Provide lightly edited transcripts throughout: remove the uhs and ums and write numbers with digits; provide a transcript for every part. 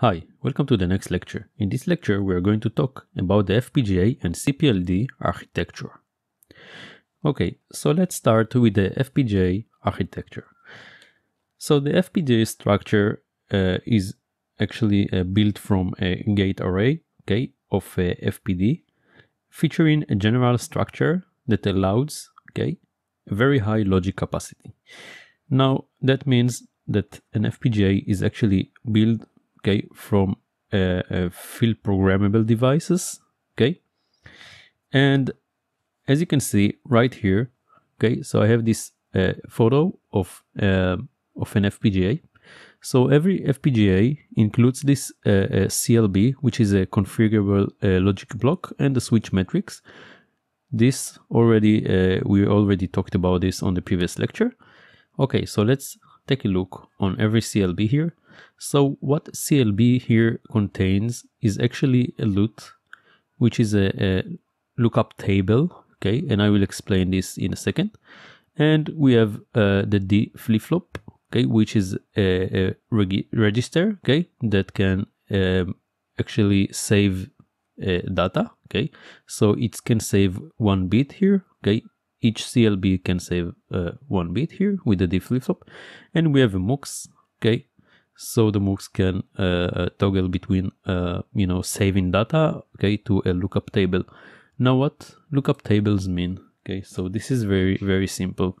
Hi, welcome to the next lecture. In this lecture, we are going to talk about the FPGA and CPLD architecture. Okay, so let's start with the FPGA architecture. So the FPGA structure is actually built from a gate array, okay, of FPD, featuring a general structure that allows, okay, very high logic capacity. Now, that means that an FPGA is actually built from field programmable devices, okay, and as you can see right here, okay, so I have this photo of an FPGA. So every FPGA includes this CLB, which is a configurable logic block, and the switch matrix. This already we already talked about this on the previous lecture. Okay, so let's take a look on every CLB here. So what CLB here contains is actually a LUT, which is a lookup table, okay, and I will explain this in a second. And we have the D flip-flop, okay, which is a register, okay, that can actually save data, okay, so it can save one bit here, okay. Each CLB can save one bit here with the D flip-flop, and we have a MUX, okay. So the MUX can toggle between, you know, saving data, okay, to a lookup table. Now, what lookup tables mean? Okay, so this is very simple.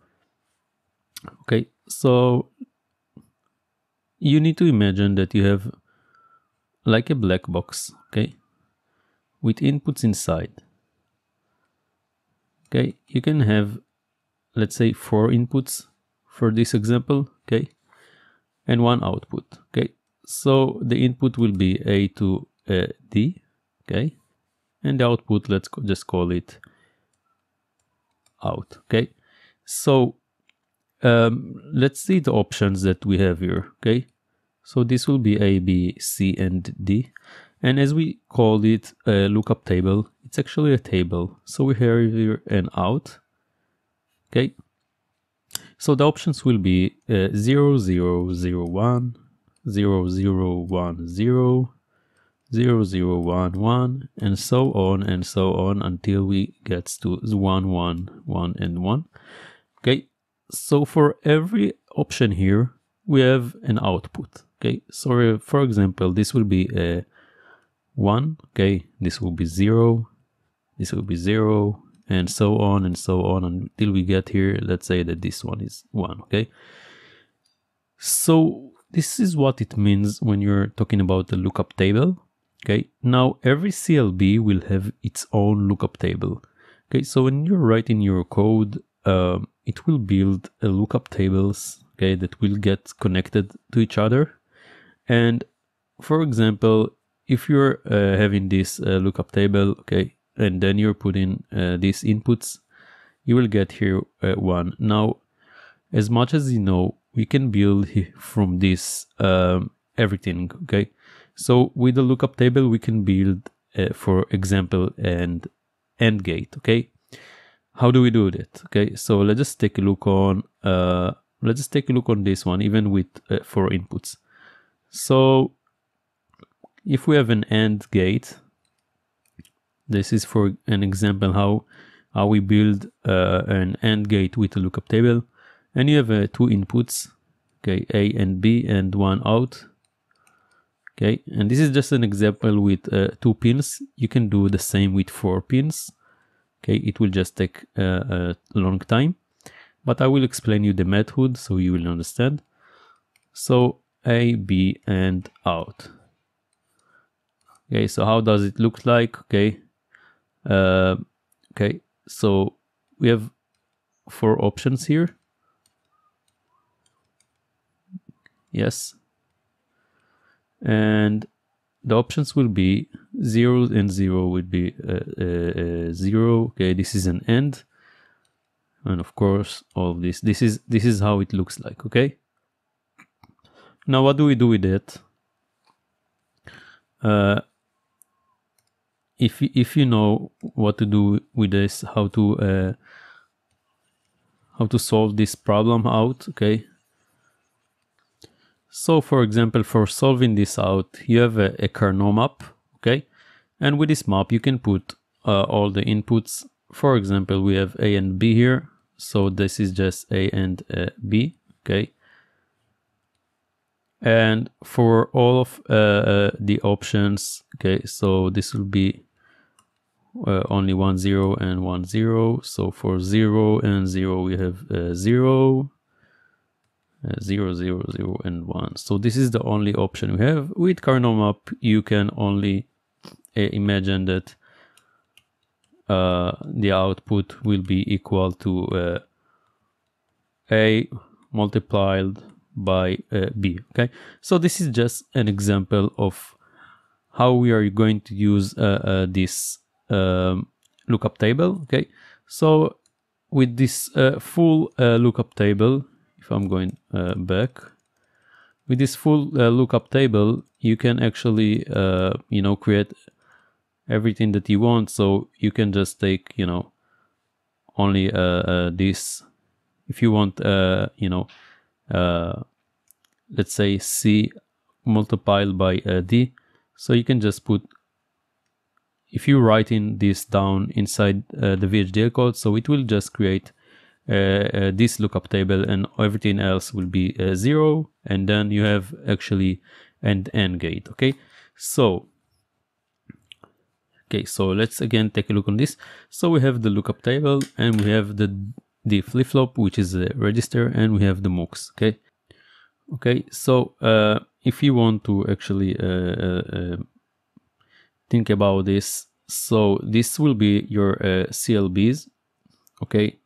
Okay, so you need to imagine that you have like a black box, okay, with inputs inside. Okay, you can have, let's say, 4 inputs for this example, okay, and 1 output, okay. So the input will be A to D, okay, and the output, let's just call it out, okay. So let's see the options that we have here, okay. So this will be A, B, C, and D, and as we called it a lookup table, it's actually a table. So we have here an out, okay. So the options will be 0, 0, 0, 1, 0, 0, 1, 0, 0, 0, 1, 1, and so on until we get to 1, 1, 1, and 1. Okay, so for every option here, we have an output. Okay, so for example, this will be a 1, okay, this will be 0, this will be 0, and so on until we get here, let's say that this one is 1, okay? So this is what it means when you're talking about the lookup table, okay? Now every CLB will have its own lookup table, okay? So when you're writing your code, it will build a lookup tables, okay, that will get connected to each other. And for example, if you're having this lookup table, okay, and then you're putting these inputs, you will get here 1. Now, as much as you know, we can build from this everything, okay? So with the lookup table, we can build, for example, an AND gate, okay? How do we do that? Okay, so let's just take a look on, this one, even with 4 inputs. So if we have an AND gate, this is for an example how we build an AND gate with a lookup table, and you have 2 inputs, okay, A and B, and 1 out, okay. And this is just an example with 2 pins. You can do the same with 4 pins, okay. It will just take a long time, but I will explain you the method so you will understand. So A, B, and out. Okay, so how does it look like? Okay. Okay, so we have 4 options here. Yes. And the options will be 0 and 0 would be 0. Okay, this is an end. And of course, all of this. This is how it looks like, okay? Now what do we do with that? If you know what to do with this, how to solve this problem out, okay. So for example, for solving this out, you have a kernel map, okay? And with this map, you can put all the inputs. For example, we have A and B here. So this is just A and B, okay? And for all of the options, okay, so this will be only 1 0 and 1 0. So for 0 and 0, we have 0, 0 0 0 and 1. So this is the only option we have. With kernel map, you can only imagine that the output will be equal to A multiplied by B, okay? So this is just an example of how we are going to use this lookup table, okay? So with this full lookup table, if I'm going back, with this full lookup table, you can actually, you know, create everything that you want. So you can just take, you know, only this, if you want, you know, let's say C multiplied by D. So you can just put, if you write in this down inside the VHDL code, so it will just create this lookup table, and everything else will be 0, and then you have actually an AND gate, okay? So okay, so let's again take a look on this. So we have the lookup table, and we have the flip-flop, which is a register, and we have the MUX, okay? Okay, so if you want to actually think about this, so this will be your CLBs, okay?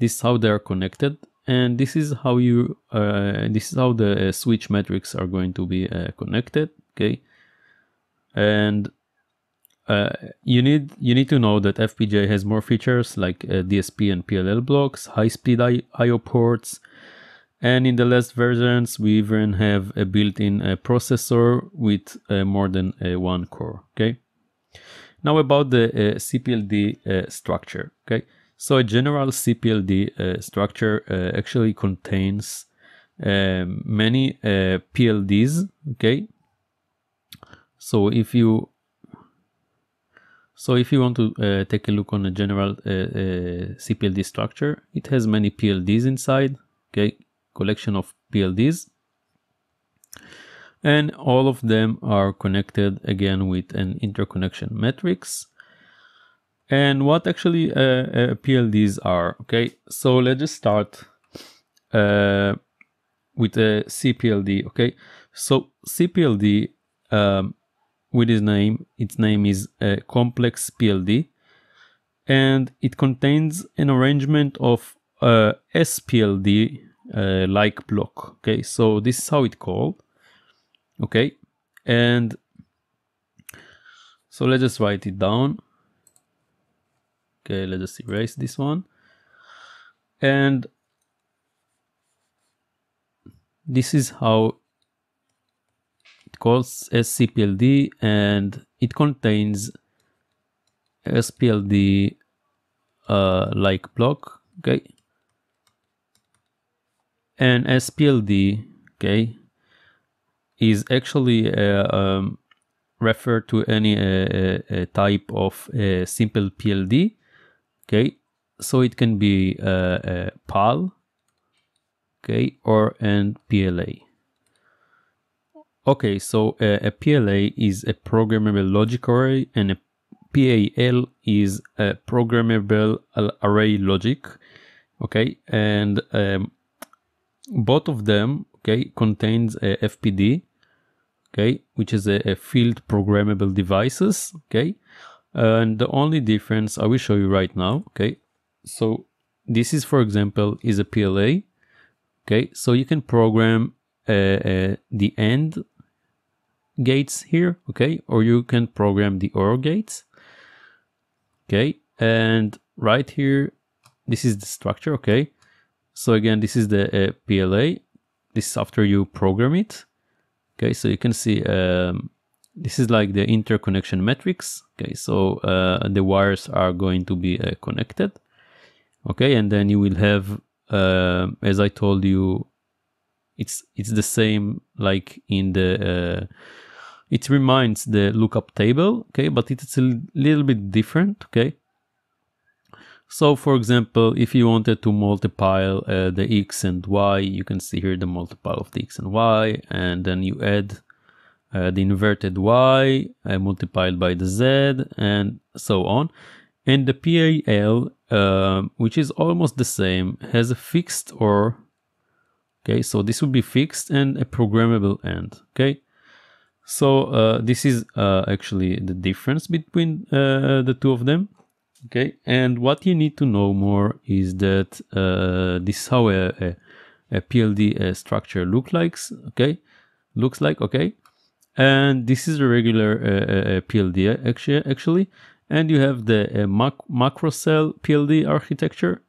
This is how they are connected, and this is how you this is how the switch metrics are going to be connected, okay? And you need to know that FPGA has more features like DSP and PLL blocks, high-speed I/O ports, and in the last versions we even have a built-in processor with more than one core. Okay. Now about the CPLD structure. Okay. So a general CPLD structure actually contains many PLDs. Okay. So if you want to take a look on a general CPLD structure, it has many PLDs inside, okay, collection of PLDs. And all of them are connected again with an interconnection matrix. And what actually PLDs are, okay? So let's just start with a CPLD, okay? So CPLD, with its name is a complex PLD, and it contains an arrangement of SPLD like block, okay? So this is how it's called, okay? And so let's just write it down, okay? Let's just erase this one. And this is how calls SCPLD, and it contains SPLD like block, okay? And SPLD, okay, is actually referred to any type of simple PLD, okay? So it can be a PAL, okay, or an PLA. Okay, so a PLA is a programmable logic array, and a PAL is a programmable array logic, okay? And both of them, okay, contains a FPD, okay, which is a field programmable devices, okay? And the only difference I will show you right now, okay? So this is, for example, is a PLA, okay? So you can program the AND gates here, okay, or you can program the OR gates, okay? And right here, this is the structure, okay? So again, this is the PLA. This is after you program it, okay? So you can see this is like the interconnection matrix, okay? So the wires are going to be connected, okay? And then you will have, as I told you, It's the same like in the, it reminds the lookup table, okay, but it's a little bit different, okay. So for example, if you wanted to multiply the X and Y, you can see here the multiple of the X and Y, and then you add the inverted Y multiplied by the Z and so on. And the PAL, which is almost the same, has a fixed OR, okay, so this would be fixed, and a programmable AND, okay. So this is actually the difference between the two of them. Okay, and what you need to know more is that this is how a PLD structure looks like, okay, and this is a regular PLD actually, and you have the macro cell PLD architecture,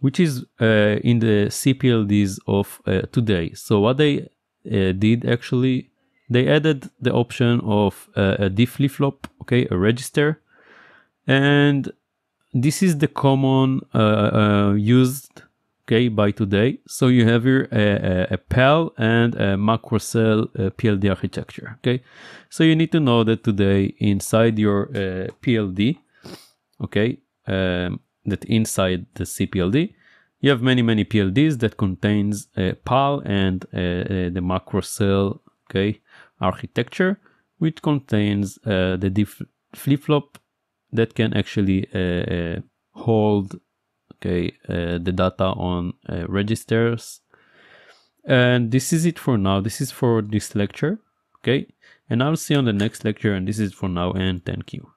which is in the CPLDs of today. So what they did actually, they added the option of a D flip-flop, okay, a register, and this is the common used, okay, by today. So you have here a PAL and a macro cell PLD architecture, okay. So you need to know that today inside your PLD, okay, that inside the CPLD, you have many PLDs that contains a PAL and the macro cell, okay, architecture, which contains the D flip-flop that can actually hold, okay, the data on registers. And this is it for now. This is for this lecture, okay, and I'll see you on the next lecture, and this is for now, and thank you.